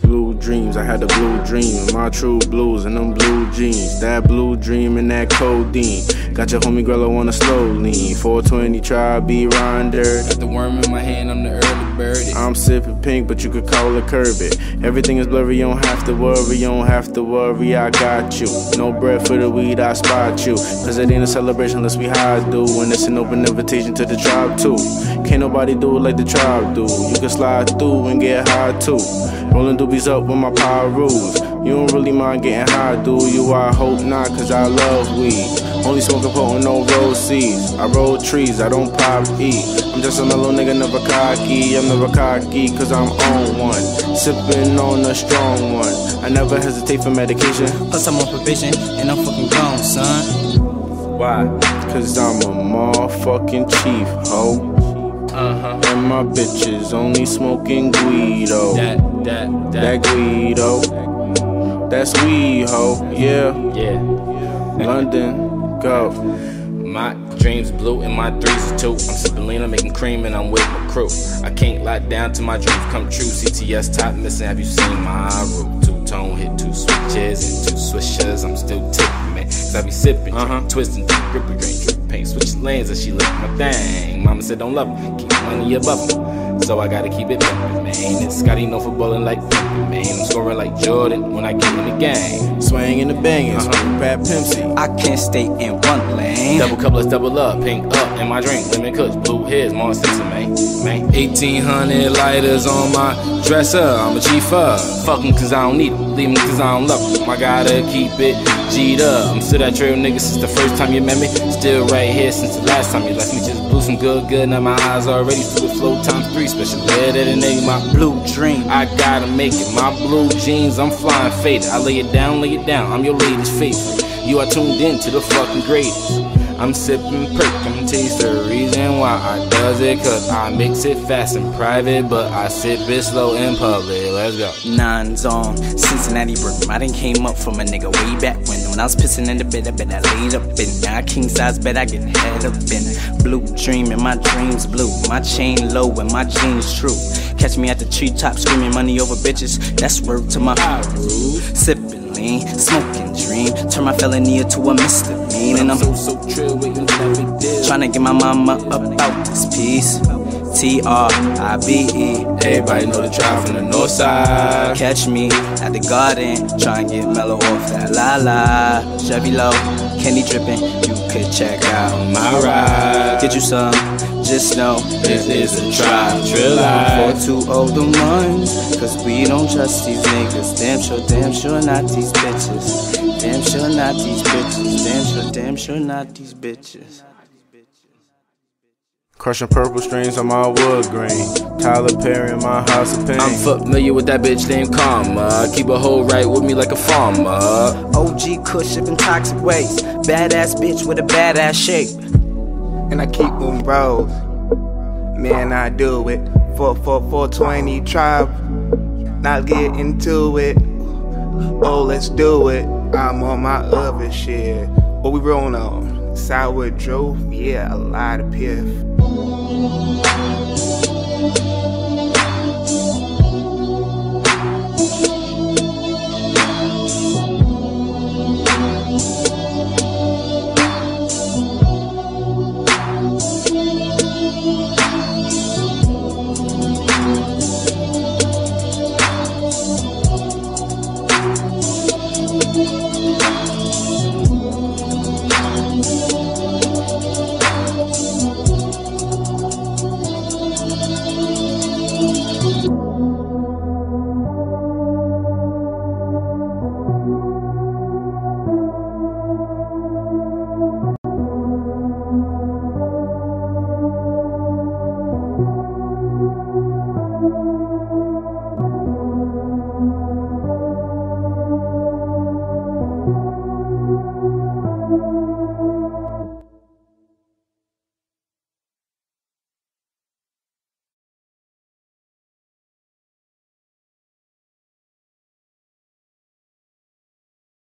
Blue dreams, I had a blue dream. My true blues and them blue jeans. That blue dream and that codeine. Got your homie girl, I wanna slow lean. 420 Tribe, be Ron Dirt. Got the worm in my hand, I'm the early birdie. I'm sipping pink, but you could call it curb it. Everything is blurry, you don't have to worry. You don't have to worry, I got you. No bread for the weed, I spot you. Cause it ain't a celebration unless we high do. And it's an open invitation to the tribe too. Can't nobody do it like the tribe do. You can slide through and get high too. Rolling doobies up with my pyros. You don't really mind getting high, do you? I hope not, cause I love weed. Only smoking potent, no road seeds. I roll trees, I don't pop E. I'm just a mellow nigga, never cocky. I'm never cocky, cause I'm on one. Sipping on a strong one. I never hesitate for medication. Plus I'm on provision, and I'm fucking gone, son. Why? Cause I'm a motherfucking chief, ho. And my bitches only smoking Guido. That Guido. That's weed, ho. Yeah. London, go. My dreams blue and my threes are two. I'm sipping lean, I'm making cream, and I'm with my crew. I can't lock down till my dreams come true. CTS top missing, have you seen my route? Two-tone hit two switches and two swishers. I'm still tipping, man, cause I be sipping, twisting, gripping, drink, paint, switching lanes, and she lick my thing. Mama said don't love him, keep money above him, so I gotta keep it pimpin', man. And Scotty known for ballin' like pimpin', man. I'm scoring like Jordan when I get in the game. Swingin' the bangin', Pat Pimpsy. I can't stay in one lane. Double cup, let's double up, pink up in my drink. Lemon cups, blue hairs, Mars Simpson, man. 1800 lighters on my dresser. I'm a G-fer. Fuck em cause I don't need them. Leave em cause I don't love them. I gotta keep it G'd up. I'm still that trail nigga since the first time you met me. Still right here since the last time you left me. Just blew some good. Now my eyes already through it. Flow times 3. Special air that a nigga. My blue dream, I gotta make it. My blue jeans, I'm flying faded. I lay it down, I'm your latest favorite. You are tuned in to the fucking greatest. I'm sipping perk, I'm tasting the reason why I does it. Cause I mix it fast in private, but I sip it slow in public. Let's go. Nines on Cincinnati Burp. I done came up from a nigga way back when I was pissing in the bed, I bet I laid up in. Now I king size, bet I get head up in. Blue dream and my dreams blue. My chain low and my jeans true. Catch me at the treetop screaming money over bitches. That's word to my sipping. Smoking dream, turn my felony into a misdemeanor. And I'm so trill with you every day. Trying to get my mama about this piece. TRIBE. Everybody know the tribe from the north side. Catch me at the garden, try and get mellow off that la la. Chevy low, candy dripping. You could check out my ride. Get you some. Just know this is a tribe, trill life. 420 them ones, cause we don't trust these niggas. Damn sure not these bitches. Damn sure not these bitches. Damn sure not these bitches. Crushing purple strings on my wood grain. Tyler Perry in my house of pain. I'm familiar with that bitch named Karma. Keep a hoe right with me like a farmer. OG Kush shipping toxic waste. Badass bitch with a badass shape. And I keep them roll. Man, I do it. 420 tribe. Now get into it. Oh, let's do it. I'm on my other shit. What we rolling on? Sour Drove? Yeah, a lot of piff.